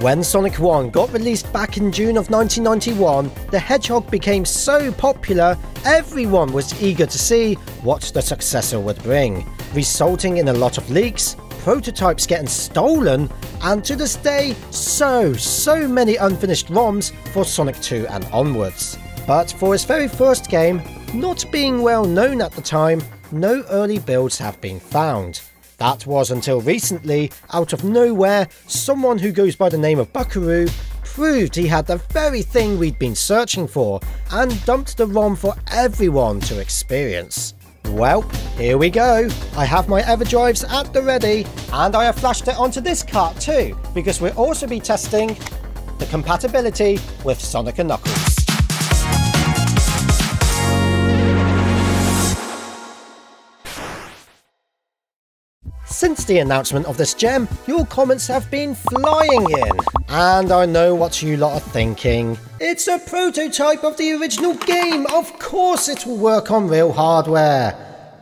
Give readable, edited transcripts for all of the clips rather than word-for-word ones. When Sonic 1 got released back in June of 1991, the Hedgehog became so popular everyone was eager to see what the successor would bring, resulting in a lot of leaks, prototypes getting stolen, and to this day so many unfinished ROMs for Sonic 2 and onwards. But for his very first game, not being well known at the time, no early builds have been found. That was until recently, out of nowhere, someone who goes by the name of Buckaroo proved he had the very thing we'd been searching for and dumped the ROM for everyone to experience. Well, here we go. I have my EverDrives at the ready, and I have flashed it onto this cart too, because we'll also be testing the compatibility with Sonic & Knuckles. Since the announcement of this gem, your comments have been flying in. And I know what you lot are thinking. It's a prototype of the original game, of course it will work on real hardware.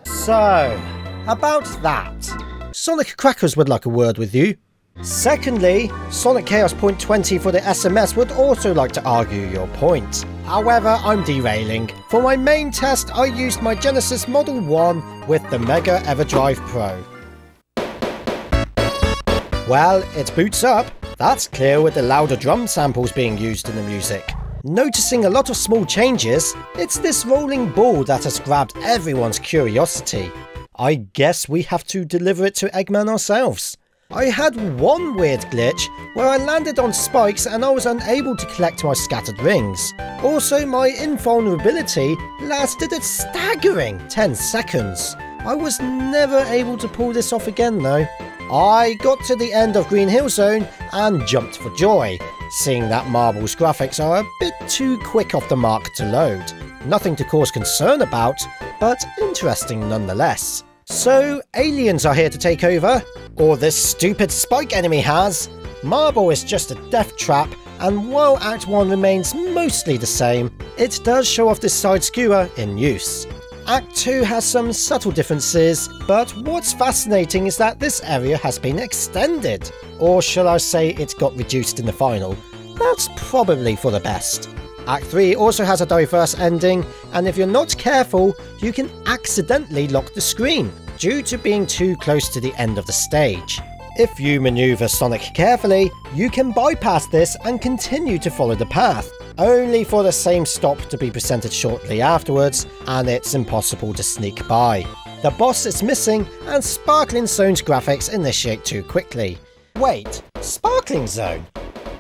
So, about that. Sonic Crackers would like a word with you. Secondly, Sonic Chaos Point 20 for the SMS would also like to argue your point. However, I'm derailing. For my main test, I used my Genesis Model 1 with the Mega Everdrive Pro. Well, it boots up. That's clear with the louder drum samples being used in the music. Noticing a lot of small changes, it's this rolling ball that has grabbed everyone's curiosity. I guess we have to deliver it to Eggman ourselves. I had one weird glitch where I landed on spikes and I was unable to collect my scattered rings. Also, my invulnerability lasted a staggering 10 seconds. I was never able to pull this off again though. I got to the end of Green Hill Zone and jumped for joy, seeing that Marble's graphics are a bit too quick off the mark to load. Nothing to cause concern about, but interesting nonetheless. So aliens are here to take over, or this stupid spike enemy has. Marble is just a death trap, and while Act 1 remains mostly the same, it does show off this side skewer in use. Act 2 has some subtle differences, but what's fascinating is that this area has been extended. Or shall I say it got reduced in the final. That's probably for the best. Act 3 also has a diverse ending, and if you're not careful, you can accidentally lock the screen, due to being too close to the end of the stage. If you maneuver Sonic carefully, you can bypass this and continue to follow the path, only for the same stop to be presented shortly afterwards, and it's impossible to sneak by. The boss is missing, and Sparkling Zone's graphics initiate too quickly. Wait, Sparkling Zone?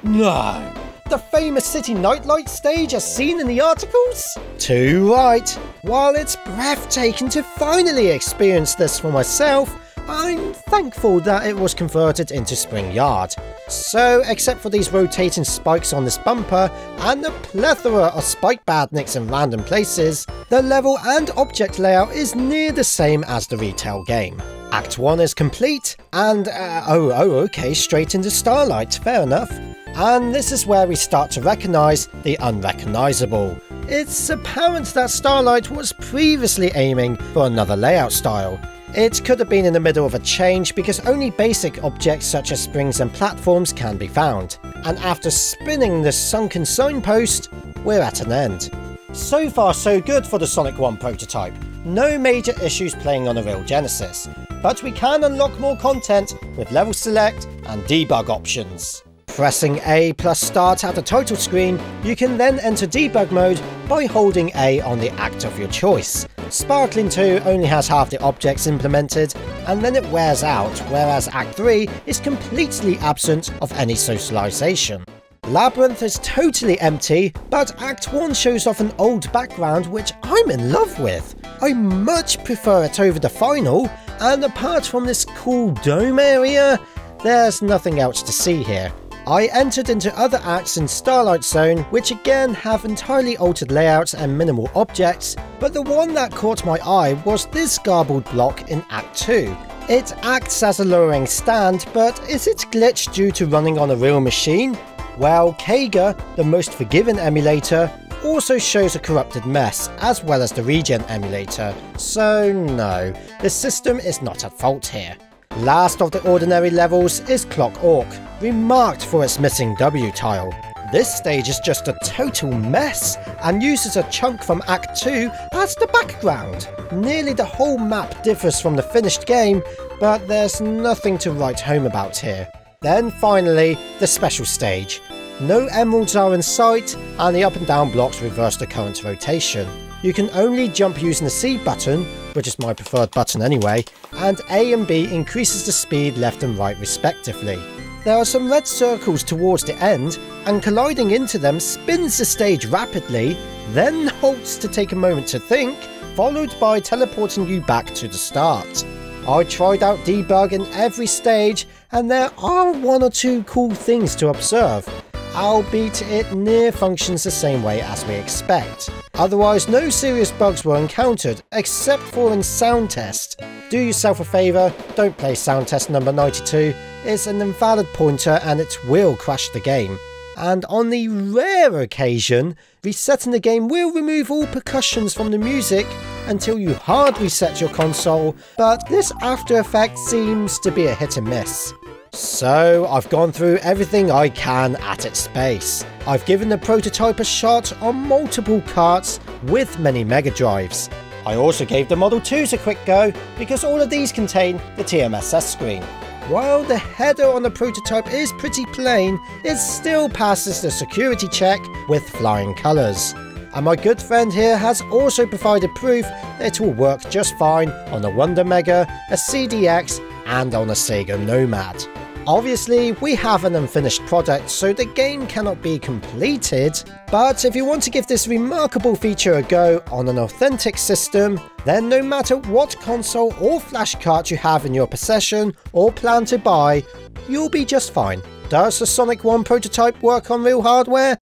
No! The famous City Nightlight stage as seen in the articles? Too right! While it's breathtaking to finally experience this for myself, I'm thankful that it was converted into Spring Yard. So, except for these rotating spikes on this bumper, and the plethora of spike badniks in random places, the level and object layout is near the same as the retail game. Act 1 is complete, and okay, straight into Starlight, fair enough. And this is where we start to recognise the unrecognisable. It's apparent that Starlight was previously aiming for another layout style. It could have been in the middle of a change because only basic objects such as springs and platforms can be found. And after spinning the sunken signpost, we're at an end. So far so good for the Sonic 1 prototype. No major issues playing on a real Genesis. But we can unlock more content with level select and debug options. Pressing A plus start at the title screen, you can then enter debug mode by holding A on the act of your choice. Sparkling 2 only has half the objects implemented, and then it wears out, whereas Act 3 is completely absent of any socialisation. Labyrinth is totally empty, but Act 1 shows off an old background which I'm in love with. I much prefer it over the final, and apart from this cool dome area, there's nothing else to see here. I entered into other acts in Starlight Zone, which again have entirely altered layouts and minimal objects, but the one that caught my eye was this garbled block in Act 2. It acts as a lowering stand, but is it glitched due to running on a real machine? Well, Kega, the most forgiving emulator, also shows a corrupted mess, as well as the regen emulator, so no, the system is not at fault here. Last of the ordinary levels is Clock Orc, remarked for its missing W tile. This stage is just a total mess and uses a chunk from Act 2 as the background. Nearly the whole map differs from the finished game, but there's nothing to write home about here. Then finally, the special stage. No emeralds are in sight and the up and down blocks reverse the current rotation. You can only jump using the C button, which is my preferred button anyway, and A and B increases the speed left and right respectively. There are some red circles towards the end, and colliding into them spins the stage rapidly, then halts to take a moment to think, followed by teleporting you back to the start. I tried out debug in every stage, and there are one or two cool things to observe, albeit it near functions the same way as we expect. Otherwise, no serious bugs were encountered, except for in Sound Test. Do yourself a favour, don't play Sound Test number 92, it's an invalid pointer and it will crash the game. And on the rare occasion, resetting the game will remove all percussions from the music until you hard reset your console, but this after effect seems to be a hit and miss. So, I've gone through everything I can at its base. I've given the prototype a shot on multiple carts with many Mega Drives. I also gave the Model 2s a quick go because all of these contain the TMSS screen. While the header on the prototype is pretty plain, it still passes the security check with flying colours. And my good friend here has also provided proof that it will work just fine on a Wonder Mega, a CDX and on a Sega Nomad. Obviously, we have an unfinished product, so the game cannot be completed, but if you want to give this remarkable feature a go on an authentic system, then no matter what console or flash cart you have in your possession or plan to buy, you'll be just fine. Does the Sonic 1 prototype work on real hardware?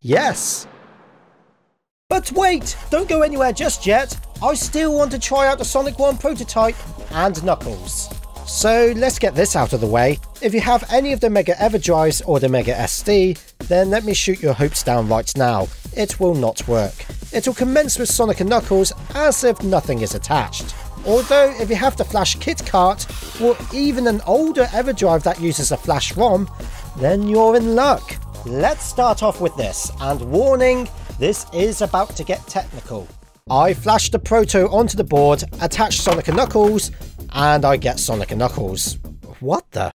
Yes. But wait, don't go anywhere just yet. I still want to try out the Sonic 1 prototype and Knuckles. So let's get this out of the way. If you have any of the Mega Everdrives or the Mega SD, then let me shoot your hopes down right now. It will not work. It'll commence with Sonic and Knuckles as if nothing is attached. Although if you have the Flash Kit cart, or even an older EverDrive that uses a Flash ROM, then you're in luck. Let's start off with this, and warning, this is about to get technical. I flashed the proto onto the board, attached Sonic and Knuckles, and I get Sonic and Knuckles. What the?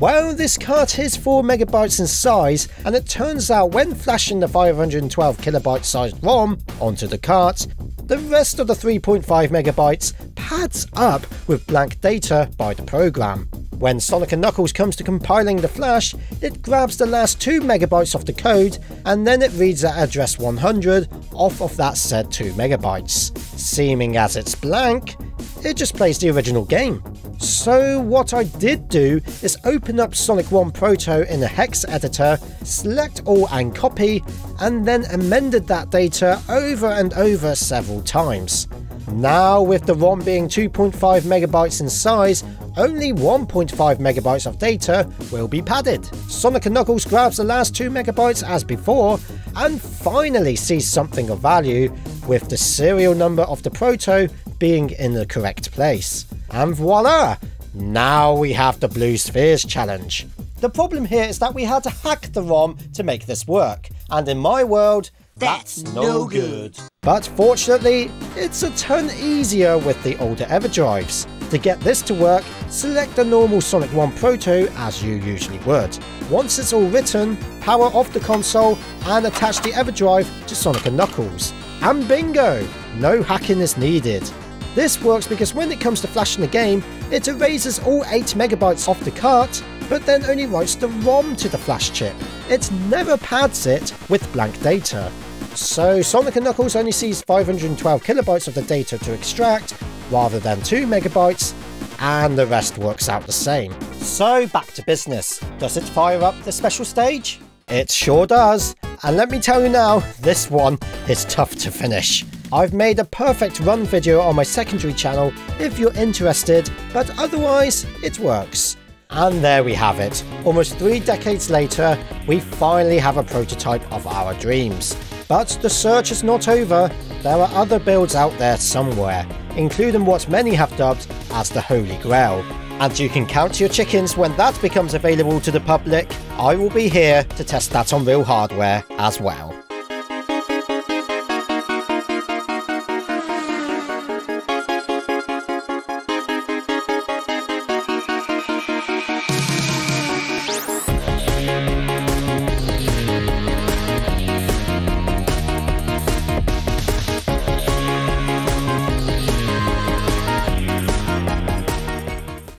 Well, this cart is 4 MB in size, and it turns out when flashing the 512 KB sized ROM onto the cart, the rest of the 3.5 MB pads up with blank data by the program. When Sonic and Knuckles comes to compiling the flash, it grabs the last 2 MB off the code and then it reads at address 100 off of that said 2 MB. Seeming as it's blank, it just plays the original game. So what I did do is open up Sonic 1 Proto in the hex editor, select all and copy, and then amended that data over and over several times. Now with the ROM being 2.5 MB in size, only 1.5 MB of data will be padded. Sonic and Knuckles grabs the last 2 MB as before, and finally sees something of value, with the serial number of the proto being in the correct place. And voila! Now we have the Blue Spheres Challenge. The problem here is that we had to hack the ROM to make this work, and in my world, that's no good. But fortunately, it's a ton easier with the older EverDrives. To get this to work, select the normal Sonic 1 Proto as you usually would. Once it's all written, power off the console and attach the EverDrive to Sonic and Knuckles. And bingo! No hacking is needed. This works because when it comes to flashing the game, it erases all 8 MB off the cart, but then only writes the ROM to the flash chip. It never pads it with blank data. So Sonic & Knuckles only sees 512 KB of the data to extract, rather than 2 MB, and the rest works out the same. So back to business. Does it fire up the special stage? It sure does, and let me tell you now, this one is tough to finish. I've made a perfect run video on my secondary channel if you're interested, but otherwise it works. And there we have it. Almost 3 decades later, we finally have a prototype of our dreams. But the search is not over. There are other builds out there somewhere, including what many have dubbed as the Holy Grail. and you can count your chickens when that becomes available to the public. I will be here to test that on real hardware as well.